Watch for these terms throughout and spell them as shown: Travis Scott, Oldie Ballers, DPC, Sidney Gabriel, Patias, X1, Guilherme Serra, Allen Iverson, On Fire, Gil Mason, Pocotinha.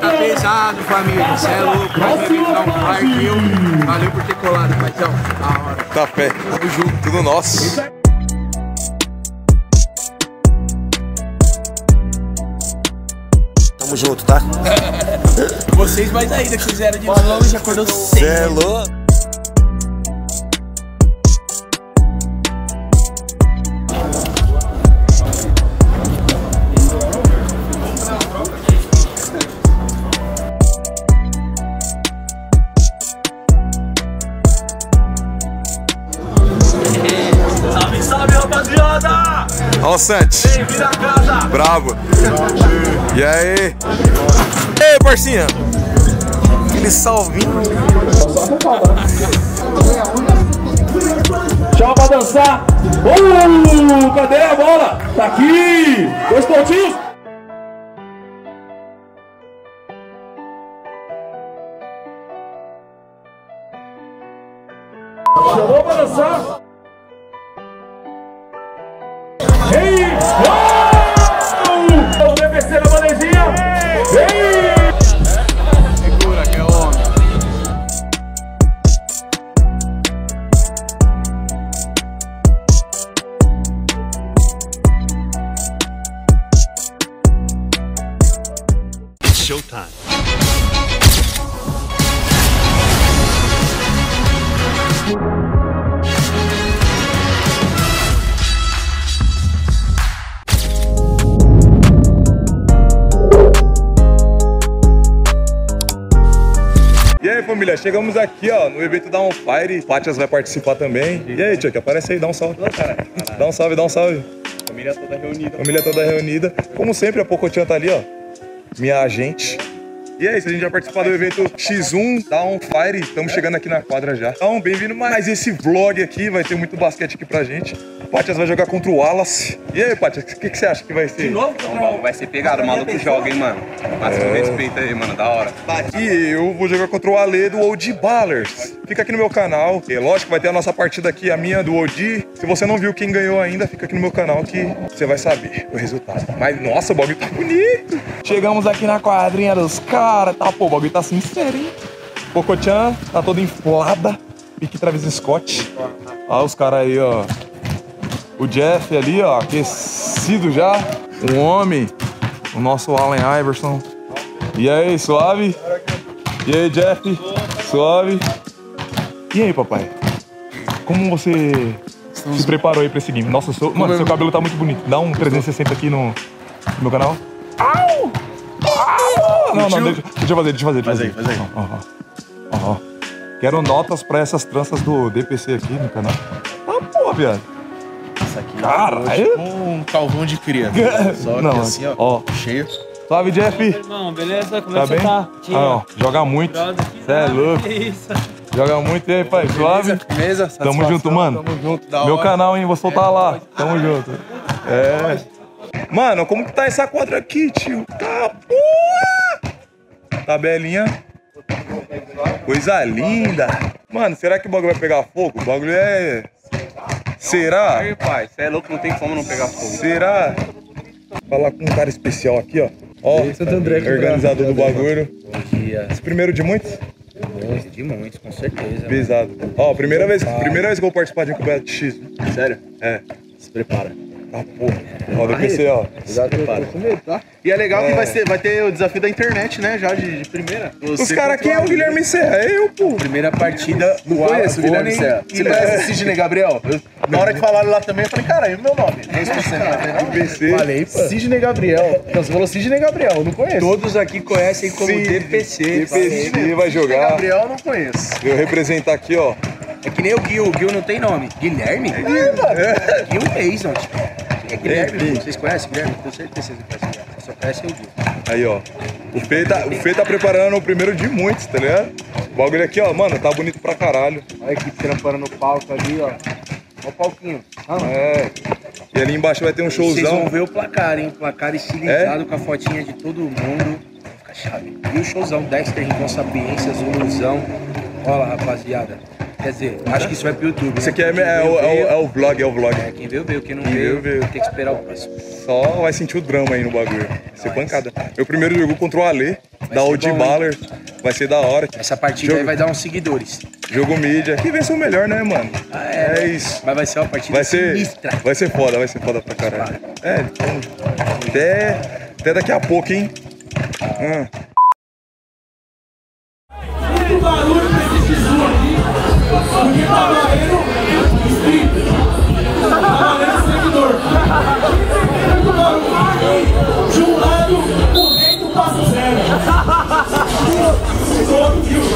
Tá pesado, família. Você é louco. Vai vir dar um parque. Eu. Valeu por ter colado, paizão. Da hora. Tá pé. Tamo junto. Tudo nosso. Tamo junto, tá? Vocês mais ainda que fizeram de longe, já acordou cedo. Você é louco. Salve, salve, rapaziada! Ó o Santi. Bem-vindo à casa. Bravo. E aí? Ei, parcinha! Aquele salvinho! Chama pra dançar! Cadê a bola? Tá aqui! 2 pontinhos! Chamou pra dançar! Showtime. E aí, família, chegamos aqui, ó, no evento da On Fire. Pátias vai participar também. E aí, tio, que aparece aí, dá um salve lá, cara. Dá um salve, dá um salve. Família toda reunida. Família toda reunida. Como sempre, a Pocotinha tá ali, ó. Minha agente. E é isso, a gente vai participar do evento X1 da On Fire. Estamos chegando aqui na quadra já. Então, bem-vindo mais esse vlog aqui. Vai ter muito basquete aqui pra gente. O Patias vai jogar contra o Wallace. E aí, Patias, o que você acha que vai ser? De novo? Não, vai ser pegado, o maluco joga, hein, mano. Mas com respeito aí, mano, da hora. E eu vou jogar contra o Ale do Oldie Ballers. Fica aqui no meu canal. E lógico, vai ter a nossa partida aqui, a minha do Oldie. Se você não viu quem ganhou ainda, fica aqui no meu canal que você vai saber o resultado. Mas, nossa, o bagulho tá bonito. Chegamos aqui na quadrinha dos caras. Tá, pô, o bagulho tá sincero, hein? Pocotchan tá toda inflada. Pique Travis Scott. Olha os caras aí, ó. O Jeff ali, ó, aquecido já. Um homem. O nosso Allen Iverson. E aí, suave? E aí, Jeff? Suave? E aí, papai? Como você se preparou aí pra esse game? Nossa, mano, seu cabelo tá muito bonito. Dá um 360 aqui no meu canal. Au! Au! Não, deixa eu fazer. Faz aí. Ó. Quero notas pra essas tranças do DPC aqui no canal. Ah, pô, viado. Aqui, caralho! Tipo um calvão de cria. Só não, assim, ó. Cheio. Salve, Jeff! Aí, irmão, beleza? Como é que você tá? Ah, joga muito. Você é louco. Isso. Joga muito. E aí, pai? Suave? Beleza? Tamo junto, mano. Tamo junto. Da Meu hora. Canal, hein? Vou soltar lá. Tamo junto. É. Mano, como que tá essa quadra aqui, tio? Tá boa! Tabelinha. Coisa linda. Mano, será que o bagulho vai pegar fogo? O bagulho é... Será? Aí, pai, você é louco, não tem como não pegar fogo. Será? Falar com um cara especial aqui, ó. Ó, organizador do bagulho. Bom dia. Esse primeiro de muitos? De muitos, com certeza. Pesado. Mano. Ó, primeira vez que eu vou participar de um campeonato X. Sério? É. Se prepara. Ah, porra. Ó, DPC, ó. Se prepara. E é legal que vai ter o desafio da internet, né? Já de primeira. Os caras aqui é o Guilherme Serra, eu, pô. Primeira partida do Wallace, o Guilherme Serra. Você conhece o Sidney Gabriel? Na hora que falaram lá também, eu falei, cara, é o meu nome. DPC. Falei, pô. Sidney Gabriel. Então você falou Sidney Gabriel, eu não conheço. Todos aqui conhecem como DPC. DPC vai jogar. Sidney Gabriel eu não conheço. Eu representar aqui, ó. É que nem o Gil não tem nome. Guilherme? É, mano. Gil Mason, tipo. É Guilherme, vocês conhecem Guilherme? Com certeza vocês conhecem Guilherme, só conhecem o Gil. Aí, ó, o Fê tá preparando o primeiro de muitos, tá ligado? O bagulho aqui, ó, mano, tá bonito pra caralho. Olha a equipe trampando no palco ali, ó. Olha o palquinho. Ah, é. E ali embaixo vai ter um showzão. Vocês vão ver o placar, hein? O placar estilizado com a fotinha de todo mundo. Vai ficar chave. E o showzão, 10 com sapiências, ilusão. Olha lá, rapaziada. Quer dizer, acho que isso vai pro YouTube, né? Isso aqui é o vlog. É, quem veio, veio. Quem não veio, tem que esperar o próximo. Só vai sentir o drama aí no bagulho. Vai ser pancada. Meu primeiro jogo contra o Ale. da Oldie Ballers. Vai ser da hora. Essa partida jogo... aí vai dar uns seguidores. Jogo mídia. Que vença o melhor, né, mano? Ah, é isso. Mas vai ser uma partida sinistra. Vai ser foda pra caralho. É, então... até daqui a pouco, hein? Muito barulho pra esse bizu aqui. Porque tá valendo inscrito. Tá valendo seguidor. Muito barulho. De um lado, o vento passa zero. Do outro, viu?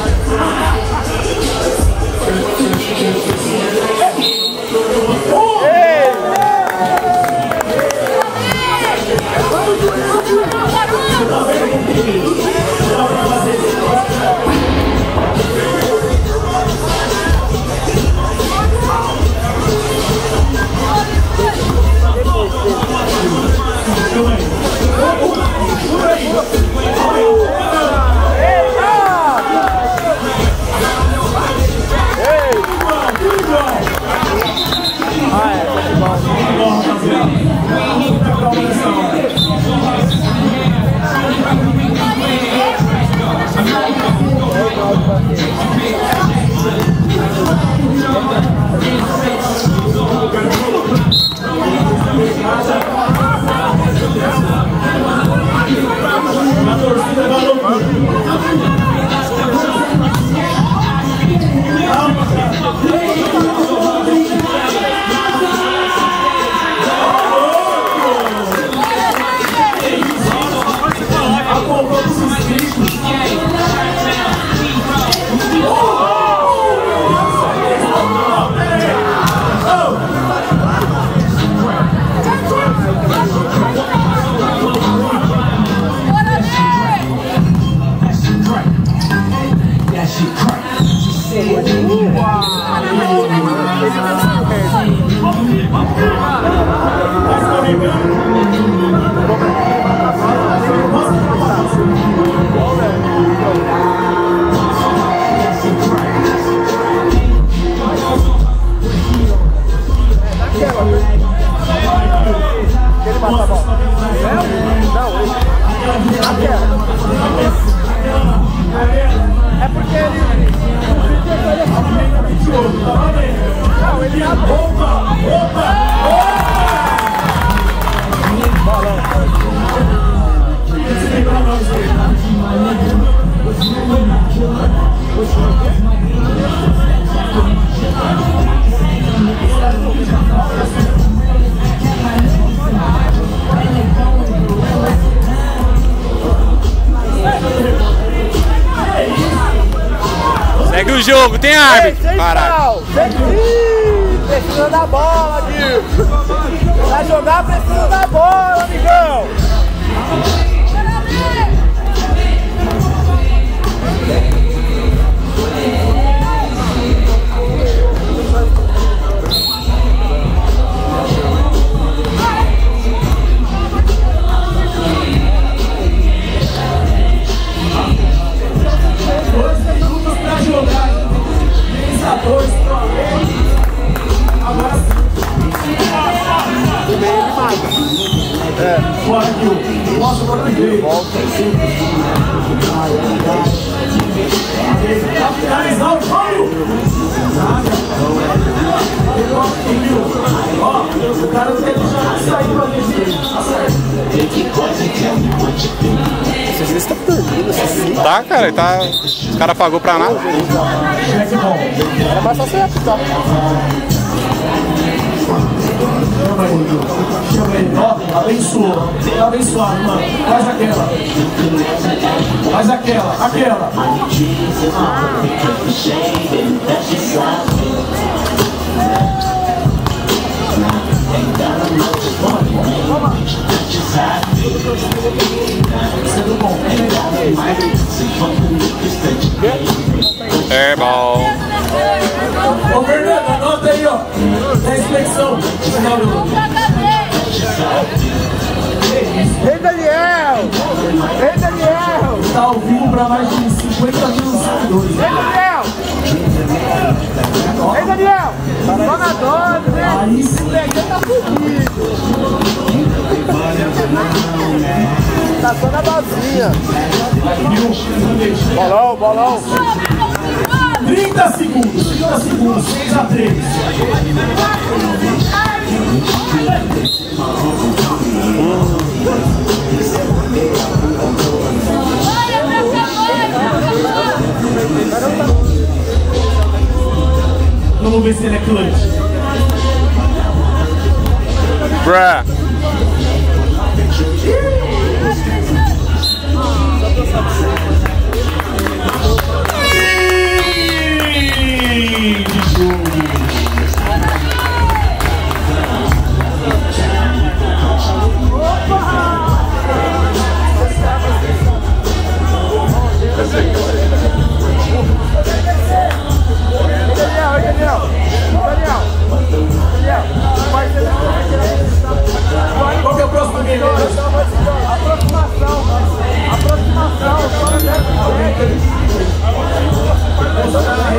Segue o jogo, tem árbitro. Caralho. Precisa da bola, Gil. Pra jogar precisa da bola, amigão. Tá, cara, ele tá. O cara pagou pra nada. Era mais só ser apitado. Chama ele, ó, abençoa. Tá abençoado, mano. Faz aquela. Faz aquela, aquela. É bom. Ô Fernando, anota aí, ó. Na inspeção. Ei, Daniel! Ei, Daniel! Tá ao vivo pra mais de 50 mil seguidores. Ei, Daniel! Ei, Daniel! Só na dose, né? Aí sim, o negão tá fudido. Tá tá só na bacia. Bolão, bolão. 30 segundos, 30 segundos, 6-3. Vamos ver se ele é clutch. Bruh. Qual que é o próximo nível? Aproximação. Aproximação.